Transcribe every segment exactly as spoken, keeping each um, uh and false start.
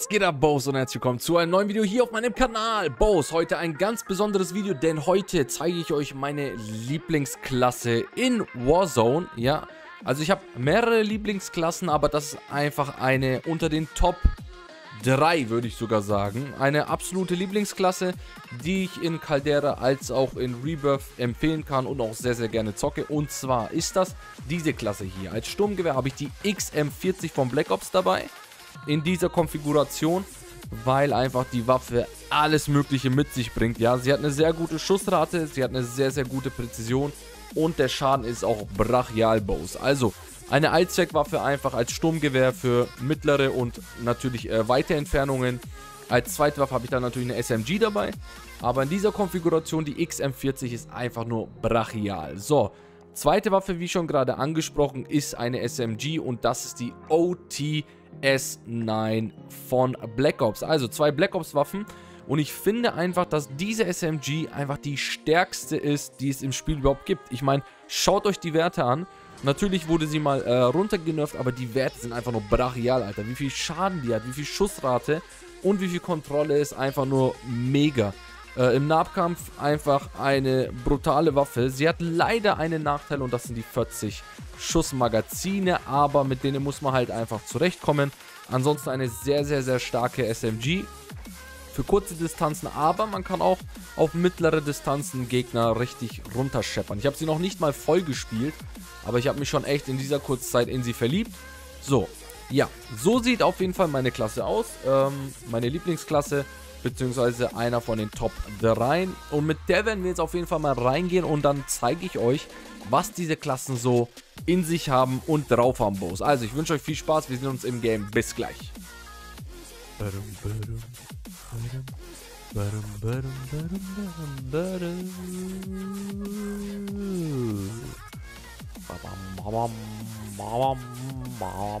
Was geht ab, Bows, und herzlich willkommen zu einem neuen Video hier auf meinem Kanal. Bows, heute ein ganz besonderes Video, denn heute zeige ich euch meine Lieblingsklasse in Warzone. Ja, also ich habe mehrere Lieblingsklassen, aber das ist einfach eine unter den Top drei, würde ich sogar sagen. Eine absolute Lieblingsklasse, die ich in Caldera als auch in Rebirth empfehlen kann und auch sehr, sehr gerne zocke. Und zwar ist das diese Klasse hier. Als Sturmgewehr habe ich die X M vierzig von Black Ops dabei. In dieser Konfiguration, weil einfach die Waffe alles Mögliche mit sich bringt. Ja, sie hat eine sehr gute Schussrate, sie hat eine sehr, sehr gute Präzision und der Schaden ist auch brachial, Bows. Also eine Allzweckwaffe einfach als Sturmgewehr für mittlere und natürlich äh, weite Entfernungen. Als zweite Waffe habe ich dann natürlich eine S M G dabei, aber in dieser Konfiguration die X M vierzig ist einfach nur brachial. So, zweite Waffe, wie schon gerade angesprochen, ist eine S M G und das ist die O T S neun von Black Ops. Also zwei Black Ops Waffen und ich finde einfach, dass diese S M G einfach die stärkste ist, die es im Spiel überhaupt gibt. Ich meine, schaut euch die Werte an. Natürlich wurde sie mal äh, runtergenervt, aber die Werte sind einfach nur brachial, Alter. Wie viel Schaden die hat, wie viel Schussrate und wie viel Kontrolle ist einfach nur mega. Äh, Im Nahkampf einfach eine brutale Waffe. Sie hat leider einen Nachteil und das sind die vierzig Schussmagazine, aber mit denen muss man halt einfach zurechtkommen. Ansonsten eine sehr, sehr, sehr starke S M G für kurze Distanzen, aber man kann auch auf mittlere Distanzen Gegner richtig runterscheppern. Ich habe sie noch nicht mal voll gespielt, aber ich habe mich schon echt in dieser kurzen Zeit in sie verliebt. So, ja, so sieht auf jeden Fall meine Klasse aus, ähm, meine Lieblingsklasse, beziehungsweise einer von den Top drei. Und mit der werden wir jetzt auf jeden Fall mal reingehen und dann zeige ich euch, was diese Klassen so in sich haben und drauf haben, Bows. Also ich wünsche euch viel Spaß, wir sehen uns im Game, bis gleich. Ba ba ba ba ba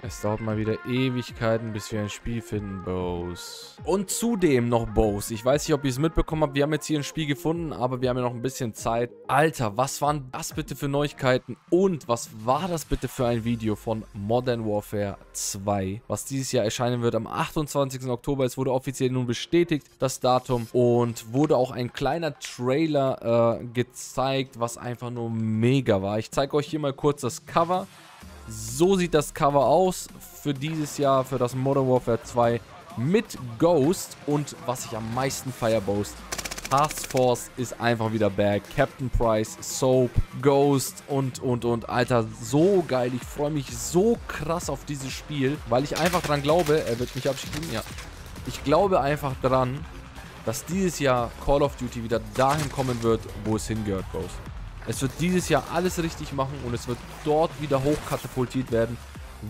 Es dauert mal wieder Ewigkeiten, bis wir ein Spiel finden, Bows. Und zudem noch, Bows, ich weiß nicht, ob ihr es mitbekommen habt, wir haben jetzt hier ein Spiel gefunden, aber wir haben ja noch ein bisschen Zeit. Alter, was waren das bitte für Neuigkeiten und was war das bitte für ein Video von Modern Warfare zwei, was dieses Jahr erscheinen wird am achtundzwanzigsten Oktober. Es wurde offiziell nun bestätigt, das Datum, und wurde auch ein kleiner Trailer äh, gezeigt, was einfach nur mega war. Ich zeige euch hier mal kurz das Cover. So sieht das Cover aus für dieses Jahr, für das Modern Warfare zwei mit Ghost. Und was ich am meisten feier, Bows, Task Force ist einfach wieder back. Captain Price, Soap, Ghost und, und, und. Alter, so geil. Ich freue mich so krass auf dieses Spiel, weil ich einfach dran glaube, er wird mich abschieben, ja. Ich glaube einfach dran, dass dieses Jahr Call of Duty wieder dahin kommen wird, wo es hingehört, Bows. Es wird dieses Jahr alles richtig machen und es wird dort wieder hochkatapultiert werden,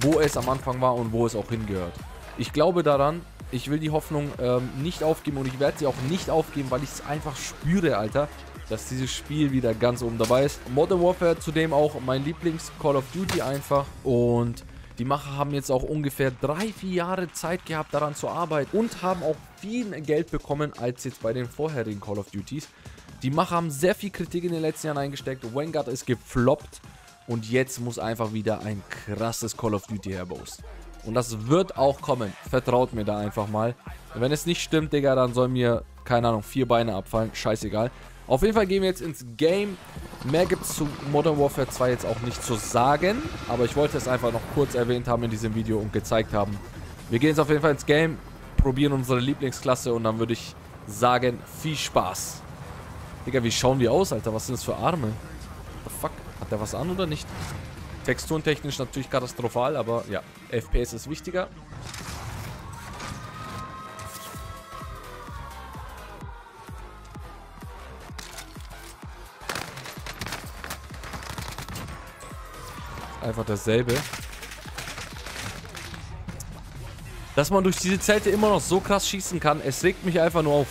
wo es am Anfang war und wo es auch hingehört. Ich glaube daran, ich will die Hoffnung ähm, nicht aufgeben und ich werde sie auch nicht aufgeben, weil ich es einfach spüre, Alter, dass dieses Spiel wieder ganz oben dabei ist. Modern Warfare zudem auch mein Lieblings-Call of Duty einfach, und die Macher haben jetzt auch ungefähr drei, vier Jahre Zeit gehabt, daran zu arbeiten und haben auch viel mehr Geld bekommen als jetzt bei den vorherigen Call of Duties. Die Macher haben sehr viel Kritik in den letzten Jahren eingesteckt. Vanguard ist gefloppt und jetzt muss einfach wieder ein krasses Call of Duty her, Bows. Und das wird auch kommen. Vertraut mir da einfach mal. Wenn es nicht stimmt, Digga, dann soll mir, keine Ahnung, vier Beine abfallen. Scheißegal. Auf jeden Fall gehen wir jetzt ins Game. Mehr gibt es zu Modern Warfare zwei jetzt auch nicht zu sagen. Aber ich wollte es einfach noch kurz erwähnt haben in diesem Video und gezeigt haben. Wir gehen jetzt auf jeden Fall ins Game, probieren unsere Lieblingsklasse und dann würde ich sagen, viel Spaß. Digga, wie schauen die aus, Alter? Was sind das für Arme? What the fuck? Hat der was an oder nicht? Texturentechnisch natürlich katastrophal, aber ja, F P S ist wichtiger. Einfach dasselbe. Dass man durch diese Zelte immer noch so krass schießen kann, es regt mich einfach nur auf.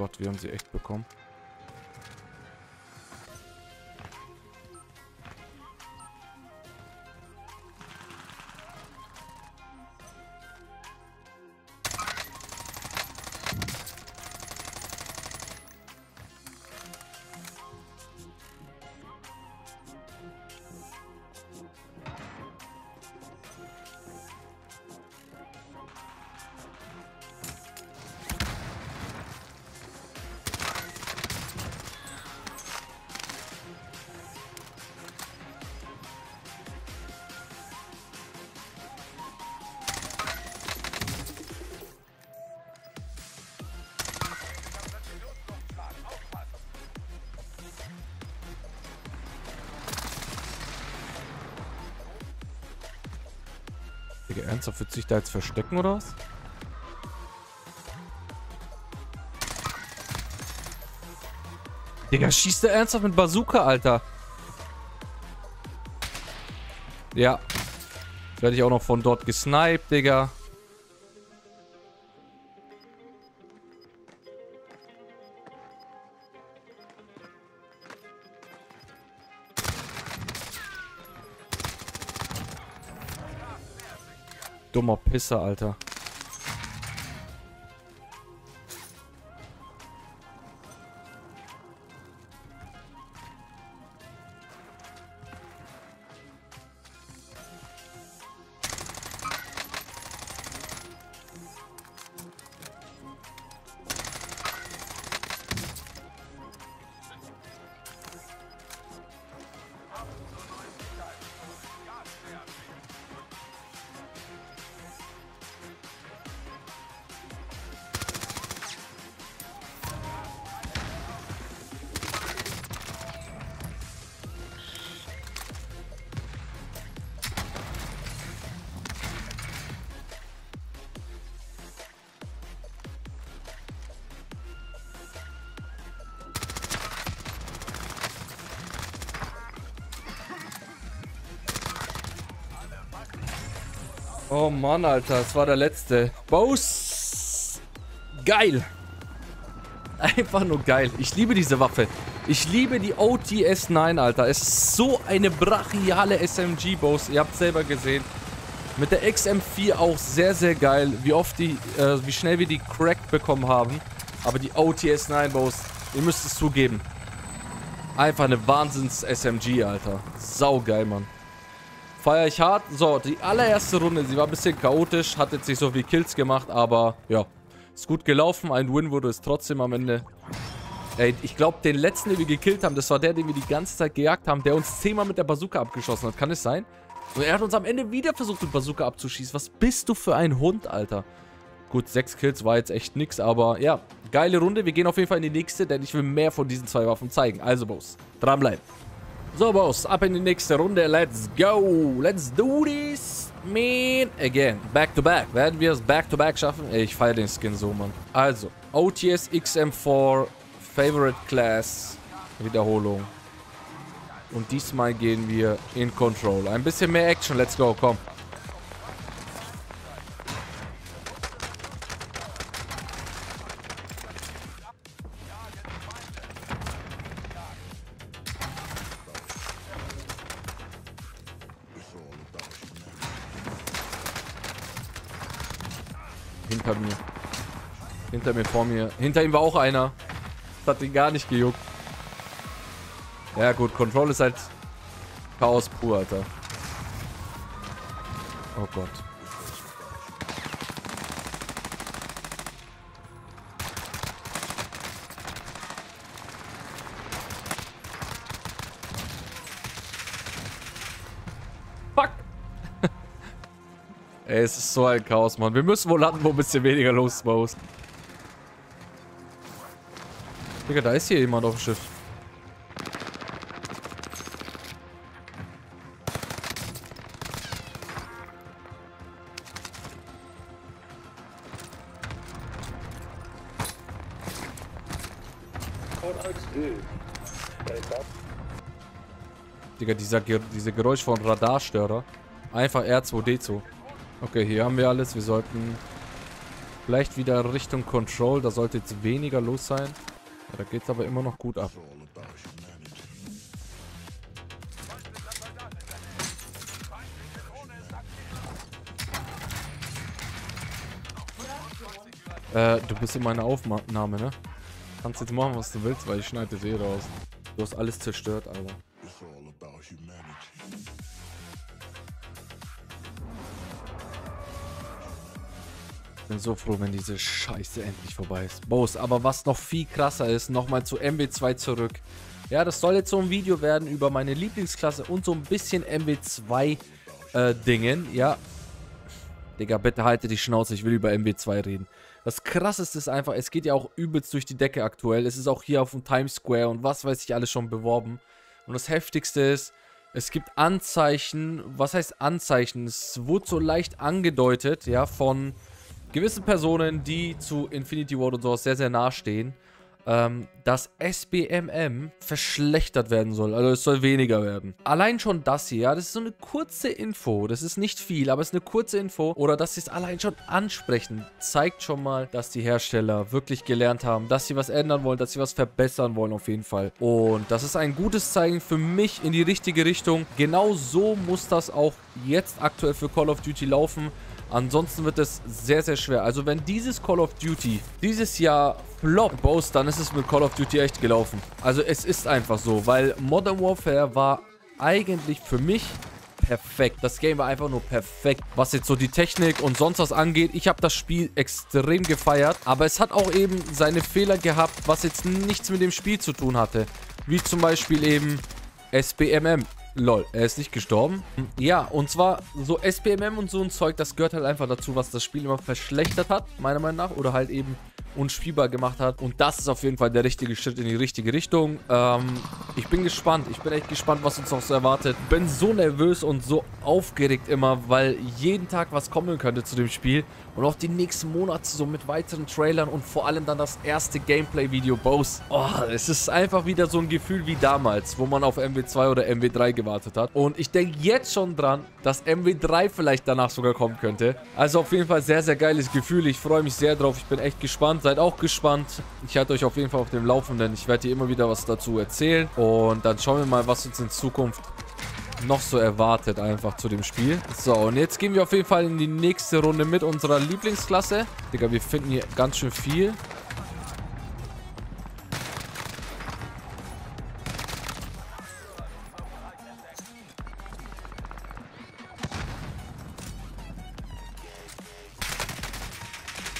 Gott, wir haben sie echt bekommen. Digga, ernsthaft, wird sich da jetzt verstecken oder was? Digga, schießt der ernsthaft mit Bazooka, Alter? Ja. Werde ich auch noch von dort gesniped, Digga. Dummer Pisser, Alter. Oh Mann, Alter, das war der letzte. Boss! Geil! Einfach nur geil. Ich liebe diese Waffe. Ich liebe die O T S neun, Alter. Es ist so eine brachiale S M G, Boss. Ihr habt es selber gesehen. Mit der X M vier auch sehr, sehr geil. Wie oft die, äh, wie schnell wir die Crack bekommen haben. Aber die O T S neun, Boss, ihr müsst es zugeben. Einfach eine Wahnsinns-S M G, Alter. Saugeil, Mann. Feier ich hart. So, die allererste Runde, sie war ein bisschen chaotisch, hat jetzt nicht so viel Kills gemacht, aber ja, ist gut gelaufen. Ein Win wurde es trotzdem am Ende. Ey, ich glaube, den letzten, den wir gekillt haben, das war der, den wir die ganze Zeit gejagt haben, der uns zehnmal mit der Bazooka abgeschossen hat. Kann es sein? Und er hat uns am Ende wieder versucht, mit Bazooka abzuschießen. Was bist du für ein Hund, Alter? Gut, sechs Kills war jetzt echt nix, aber ja, geile Runde. Wir gehen auf jeden Fall in die nächste, denn ich will mehr von diesen zwei Waffen zeigen. Also, Boss, dranbleiben. So, Boss, ab in die nächste Runde. Let's go. Let's do this, man. Again, back to back. Werden wir es back to back schaffen? Ey, ich feiere den Skin so, Mann. Also, O T S X M vier, Favorite Class, Wiederholung. Und diesmal gehen wir in Control. Ein bisschen mehr Action. Let's go, komm. Hinter mir. Hinter mir, vor mir. Hinter ihm war auch einer. Das hat ihn gar nicht gejuckt. Ja gut, Control ist halt Chaos pur, Alter. Oh Gott. Ey, es ist so ein Chaos, Mann. Wir müssen wohl landen, wo ein bisschen weniger los ist bei uns. Digga, da ist hier jemand auf dem Schiff. Digga, dieser, diese Geräusch von Radarstörer. Einfach R zwei D zwei. Okay, hier haben wir alles. Wir sollten Vielleicht wieder Richtung Control. Da sollte jetzt weniger los sein. Ja, da geht es aber immer noch gut ab. Äh, du bist in meiner Aufnahme, ne? Kannst jetzt machen, was du willst, weil ich schneide das eh raus. Du hast alles zerstört, Alter. Ich bin so froh, wenn diese Scheiße endlich vorbei ist. Boss, aber was noch viel krasser ist, nochmal zu M W zwei zurück. Ja, das soll jetzt so ein Video werden über meine Lieblingsklasse und so ein bisschen M W zwei äh, Dingen, ja. Digga, bitte halte die Schnauze, ich will über M W zwei reden. Das Krasseste ist einfach, es geht ja auch übelst durch die Decke aktuell. Es ist auch hier auf dem Times Square und was weiß ich alles schon beworben. Und das Heftigste ist, es gibt Anzeichen. Was heißt Anzeichen? Es wurde so leicht angedeutet, ja, von gewissen Personen, die zu Infinity Ward und sowas sehr, sehr nahe stehen, ähm, dass S B M M verschlechtert werden soll. Also es soll weniger werden. Allein schon das hier, ja, das ist so eine kurze Info. Das ist nicht viel, aber es ist eine kurze Info. Oder dass sie es allein schon ansprechen, zeigt schon mal, dass die Hersteller wirklich gelernt haben, dass sie was ändern wollen, dass sie was verbessern wollen auf jeden Fall. Und das ist ein gutes Zeichen für mich in die richtige Richtung. Genau so muss das auch jetzt aktuell für Call of Duty laufen. Ansonsten wird es sehr, sehr schwer. Also wenn dieses Call of Duty dieses Jahr flop baust, dann ist es mit Call of Duty echt gelaufen. Also es ist einfach so, weil Modern Warfare war eigentlich für mich perfekt. Das Game war einfach nur perfekt, was jetzt so die Technik und sonst was angeht. Ich habe das Spiel extrem gefeiert, aber es hat auch eben seine Fehler gehabt, was jetzt nichts mit dem Spiel zu tun hatte. Wie zum Beispiel eben S B M M. Lol, er ist nicht gestorben. Ja, und zwar so S B M M und so ein Zeug, das gehört halt einfach dazu, was das Spiel immer verschlechtert hat, meiner Meinung nach. Oder halt eben unspielbar gemacht hat. Und das ist auf jeden Fall der richtige Schritt in die richtige Richtung. Ähm, ich bin gespannt. Ich bin echt gespannt, was uns noch so erwartet. Bin so nervös und so aufgeregt immer, weil jeden Tag was kommen könnte zu dem Spiel. Und auch die nächsten Monate so mit weiteren Trailern und vor allem dann das erste Gameplay-Video. Boss. Oh, es ist einfach wieder so ein Gefühl wie damals, wo man auf M W zwei oder M W drei gewartet hat. Und ich denke jetzt schon dran, dass M W drei vielleicht danach sogar kommen könnte. Also auf jeden Fall sehr, sehr geiles Gefühl. Ich freue mich sehr drauf. Ich bin echt gespannt. Seid auch gespannt. Ich halte euch auf jeden Fall auf dem Laufenden. Ich werde hier immer wieder was dazu erzählen. Und dann schauen wir mal, was uns in Zukunft noch so erwartet einfach zu dem Spiel. So, und jetzt gehen wir auf jeden Fall in die nächste Runde mit unserer Lieblingsklasse. Digga, wir finden hier ganz schön viel.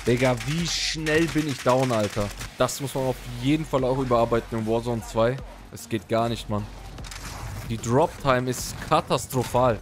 Digga, wie schnell bin ich down, Alter. Das muss man auf jeden Fall auch überarbeiten in Warzone zwei. Es geht gar nicht, Mann. Die Drop-Time ist katastrophal.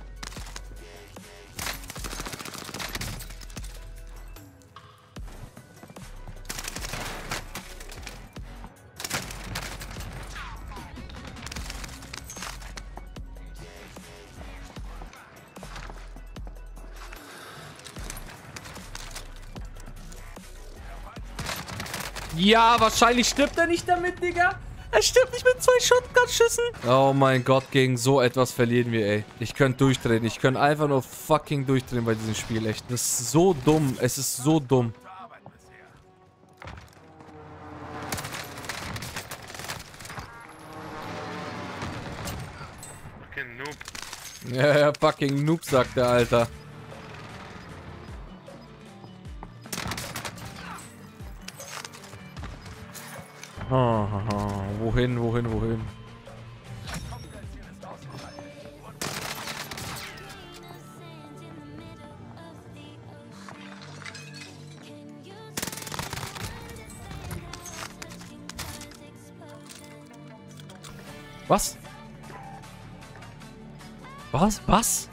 Ja, wahrscheinlich stirbt er nicht damit, Digga. Er stirbt nicht mit zwei Shotgun-Schüssen. Oh mein Gott, gegen so etwas verlieren wir, ey. Ich könnte durchdrehen. Ich könnte einfach nur fucking durchdrehen bei diesem Spiel, echt. Das ist so dumm. Es ist so dumm. Fucking Noob. Ja, ja, fucking Noob, sagt der, Alter. Oh, oh, oh. Wohin, wohin, wohin? Was? Was? Was?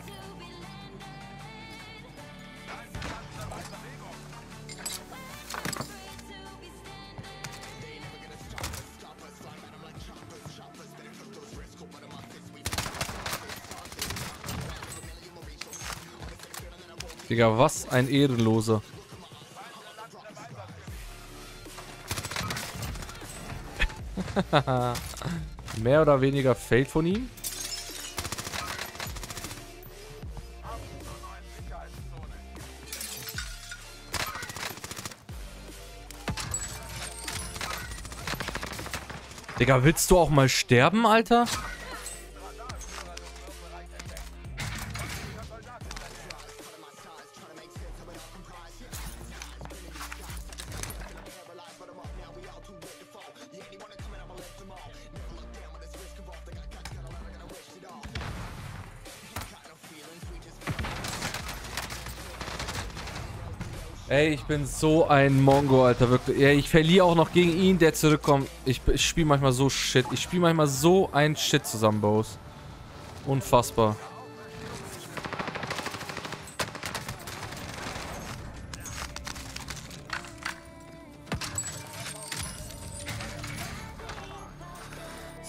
Digga, was ein Ehrenloser. Mehr oder weniger Fail von ihm. Digga, willst du auch mal sterben, Alter? Ey, ich bin so ein Mongo, Alter, wirklich. Ey, ich verliere auch noch gegen ihn, der zurückkommt. Ich, ich spiele manchmal so Shit. Ich spiele manchmal so ein Shit zusammen, Bros. Unfassbar.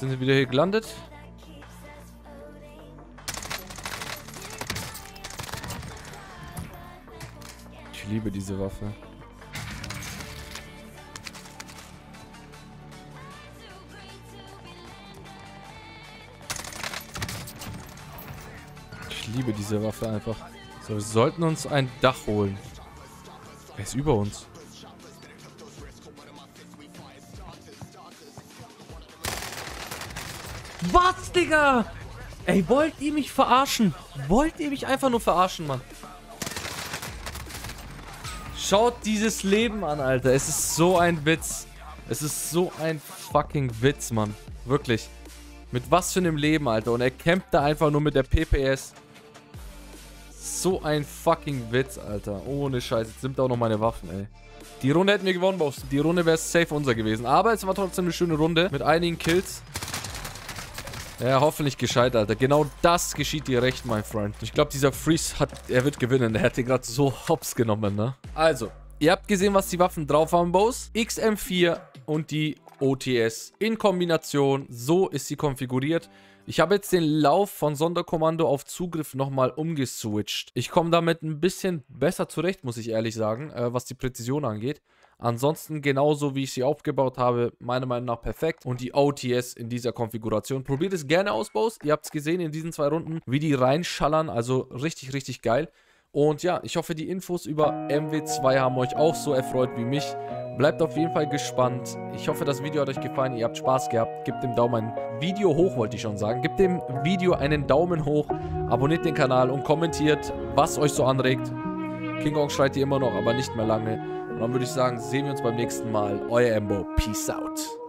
Sind wir wieder hier gelandet? Ich liebe diese Waffe. Ich liebe diese Waffe einfach. So, wir sollten uns ein Dach holen. Er ist über uns. Was, Digga? Ey, wollt ihr mich verarschen? Wollt ihr mich einfach nur verarschen, Mann? Schaut dieses Leben an, Alter. Es ist so ein Witz. Es ist so ein fucking Witz, Mann. Wirklich. Mit was für einem Leben, Alter. Und er kämpft da einfach nur mit der P P S. So ein fucking Witz, Alter. Ohne Scheiß. Jetzt nimmt er auch noch meine Waffen, ey. Die Runde hätten wir gewonnen, Boss. Die Runde wäre safe unser gewesen. Aber es war trotzdem eine schöne Runde. Mit einigen Kills. Ja, hoffentlich gescheit, Alter. Genau das geschieht dir recht, mein Freund. Ich glaube, dieser Freeze hat... Er wird gewinnen. Er hat den gerade so hops genommen, ne? Also, ihr habt gesehen, was die Waffen drauf haben, Boss. X M vier und die O T S. In Kombination. So ist sie konfiguriert. Ich habe jetzt den Lauf von Sonderkommando auf Zugriff nochmal umgeswitcht. Ich komme damit ein bisschen besser zurecht, muss ich ehrlich sagen, äh, was die Präzision angeht. Ansonsten genauso, wie ich sie aufgebaut habe, meiner Meinung nach perfekt. Und die O T S in dieser Konfiguration. Probiert es gerne aus, Boss. Ihr habt es gesehen in diesen zwei Runden, wie die reinschallern. Also richtig, richtig geil. Und ja, ich hoffe, die Infos über M W zwei haben euch auch so erfreut wie mich. Bleibt auf jeden Fall gespannt. Ich hoffe, das Video hat euch gefallen. Ihr habt Spaß gehabt. Gebt dem Daumen ein Video hoch, wollte ich schon sagen. Gebt dem Video einen Daumen hoch. Abonniert den Kanal und kommentiert, was euch so anregt. King Kong schreit hier immer noch, aber nicht mehr lange. Und dann würde ich sagen, sehen wir uns beim nächsten Mal. Euer Emboo. Peace out.